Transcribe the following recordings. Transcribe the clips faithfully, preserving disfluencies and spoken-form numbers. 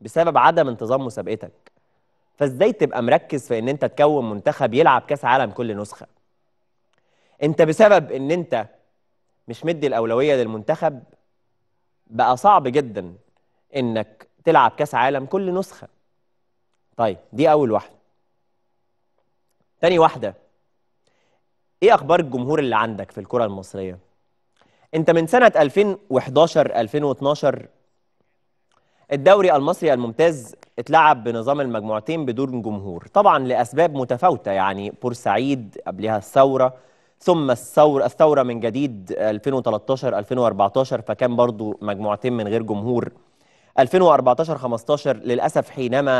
بسبب عدم انتظام مسابقتك. فازاي تبقى مركز في ان انت تكون منتخب يلعب كاس عالم كل نسخه؟ انت بسبب ان انت مش مدي الاولويه للمنتخب بقى صعب جدا انك تلعب كاس عالم كل نسخه. طيب دي اول واحده. تاني واحده، ايه اخبار الجمهور اللي عندك في الكره المصريه؟ انت من سنه ألفين وحداشر ألفين واتناشر الدوري المصري الممتاز اتلعب بنظام المجموعتين بدون جمهور، طبعا لاسباب متفاوته، يعني بورسعيد قبلها الثوره، ثم الثوره الثوره من جديد ألفين وتلتاشر ألفين واربعتاشر فكان برضو مجموعتين من غير جمهور. ألفين واربعتاشر خمستاشر للاسف حينما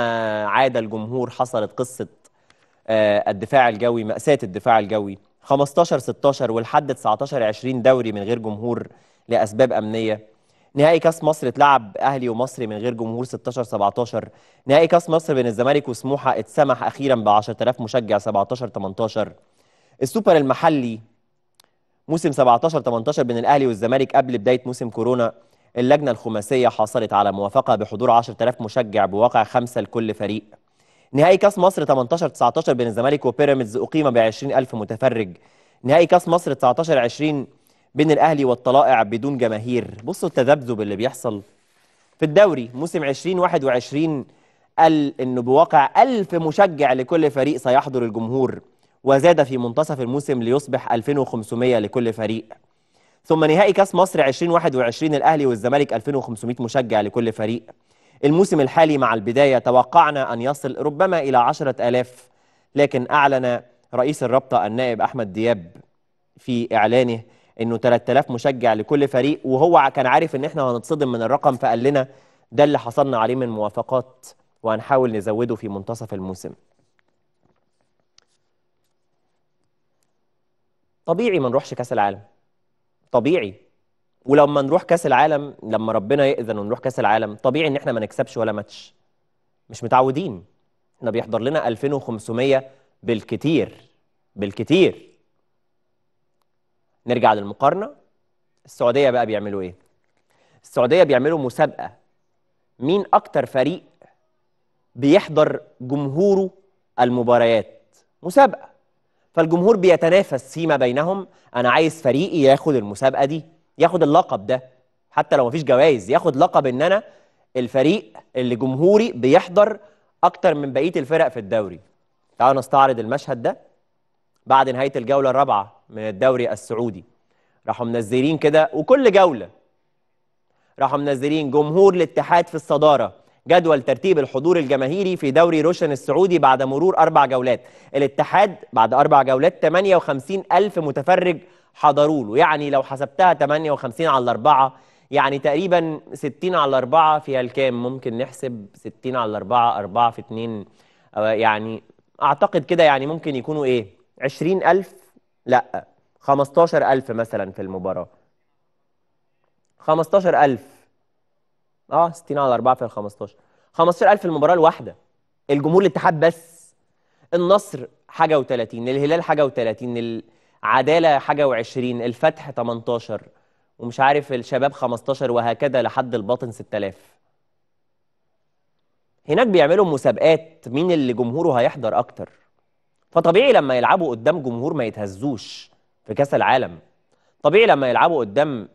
عاد الجمهور حصلت قصه الدفاع الجوي، مأساة الدفاع الجوي. خمستاشر ستاشر ولحد تسعتاشر عشرين دوري من غير جمهور لاسباب امنيه. نهائي كاس مصر اتلعب اهلي ومصري من غير جمهور ستاشر سبعتاشر، نهائي كاس مصر بين الزمالك وسموحه اتسمح اخيرا ب عشرة آلاف مشجع سبعتاشر تمنتاشر، السوبر المحلي موسم سبعتاشر تمنتاشر بين الاهلي والزمالك قبل بدايه موسم كورونا اللجنه الخماسيه حصلت على موافقه بحضور عشرة آلاف مشجع بواقع خمسه لكل فريق، نهائي كاس مصر تمنتاشر تسعتاشر بين الزمالك وبيراميدز اقيم ب عشرين ألف متفرج، نهائي كاس مصر تسعتاشر عشرين بين الأهلي والطلائع بدون جماهير. بصوا التذبذب اللي بيحصل في الدوري. موسم عشرين واحد وعشرين قال إنه بواقع ألف مشجع لكل فريق سيحضر الجمهور، وزاد في منتصف الموسم ليصبح ألفين وخمسمية لكل فريق. ثم نهائي كاس مصر عشرين واحد وعشرين الأهلي والزمالك ألفين وخمسمية مشجع لكل فريق. الموسم الحالي مع البداية توقعنا أن يصل ربما إلى عشرة آلاف، لكن أعلن رئيس الرابطة النائب أحمد دياب في إعلانه انه تلات آلاف مشجع لكل فريق، وهو كان عارف ان احنا هنتصدم من الرقم فقال لنا ده اللي حصلنا عليه من موافقات وهنحاول نزوده في منتصف الموسم. طبيعي ما نروحش كاس العالم، طبيعي. ولما نروح كاس العالم، لما ربنا يأذن ونروح كاس العالم، طبيعي ان احنا ما نكسبش ولا ماتش، مش متعودين. احنا بيحضر لنا ألفين وخمسمية بالكتير بالكتير. نرجع للمقارنة، السعودية بقى بيعملوا ايه؟ السعودية بيعملوا مسابقة مين أكتر فريق بيحضر جمهوره المباريات، مسابقة. فالجمهور بيتنافس فيما بينهم، أنا عايز فريقي ياخد المسابقة دي، ياخد اللقب ده، حتى لو مفيش جوائز، ياخد لقب إن أنا الفريق اللي جمهوري بيحضر أكتر من بقية الفرق في الدوري. تعالوا نستعرض المشهد ده بعد نهاية الجولة الرابعة من الدوري السعودي. راحوا منزلين كده، وكل جولة راحوا منزلين جمهور الاتحاد في الصدارة، جدول ترتيب الحضور الجماهيري في دوري روشن السعودي بعد مرور أربع جولات. الاتحاد بعد أربع جولات تمنية وخمسين ألف متفرج حضروا له، يعني لو حسبتها تمنية وخمسين على أربعة يعني تقريبا ستين على أربعة فيها الكام؟ ممكن نحسب ستين على أربعة، أربعة في اتنين، يعني أعتقد كده يعني ممكن يكونوا إيه؟ عشرين ألف، لا خمستاشر ألف مثلا في المباراة، خمستاشر ألف، اه ستين على أربعة في خمستاشر، خمستاشر ألف في المباراة الواحدة. الجمهور الاتحاد بس، النصر حاجة وتلاتين، الهلال حاجة وتلاتين، العدالة حاجة وعشرين، الفتح تمنتاشر، ومش عارف الشباب خمستاشر، وهكذا لحد الباطن ستة آلاف. هناك بيعملوا مسابقات مين اللي جمهوره هيحضر أكتر، فطبيعي لما يلعبوا قدام جمهور ما يتهزوش في كاس العالم، طبيعي لما يلعبوا قدام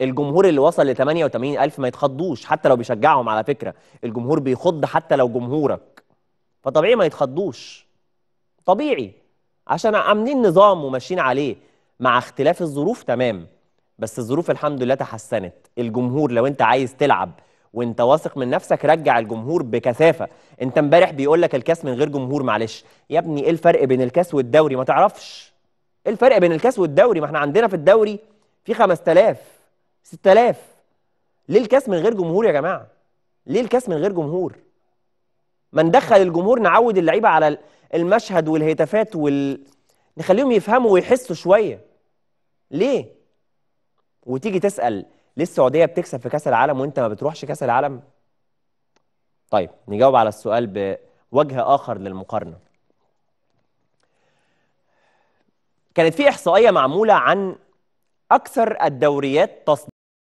الجمهور اللي وصل ل تمنية وتمانين ألف ما يتخضوش، حتى لو بيشجعهم. على فكرة الجمهور بيخض حتى لو جمهورك، فطبيعي ما يتخضوش، طبيعي، عشان عاملين نظام وماشيين عليه مع اختلاف الظروف. تمام، بس الظروف الحمد لله تحسنت. الجمهور لو انت عايز تلعب وانت واثق من نفسك رجع الجمهور بكثافه. انت امبارح بيقول لك الكاس من غير جمهور، معلش يا ابني ايه الفرق بين الكاس والدوري؟ ما تعرفش ايه الفرق بين الكاس والدوري؟ ما احنا عندنا في الدوري في خمسة آلاف ستة آلاف، ليه الكاس من غير جمهور يا جماعه؟ ليه الكاس من غير جمهور؟ ما ندخل الجمهور، نعود اللعيبه على المشهد والهتافات وال... نخليهم يفهموا ويحسوا شويه. ليه؟ وتيجي تسأل ليه السعودية بتكسب في كأس العالم وأنت ما بتروحش كأس العالم؟ طيب نجاوب على السؤال بوجه آخر للمقارنة. كانت في إحصائية معمولة عن أكثر الدوريات تصدير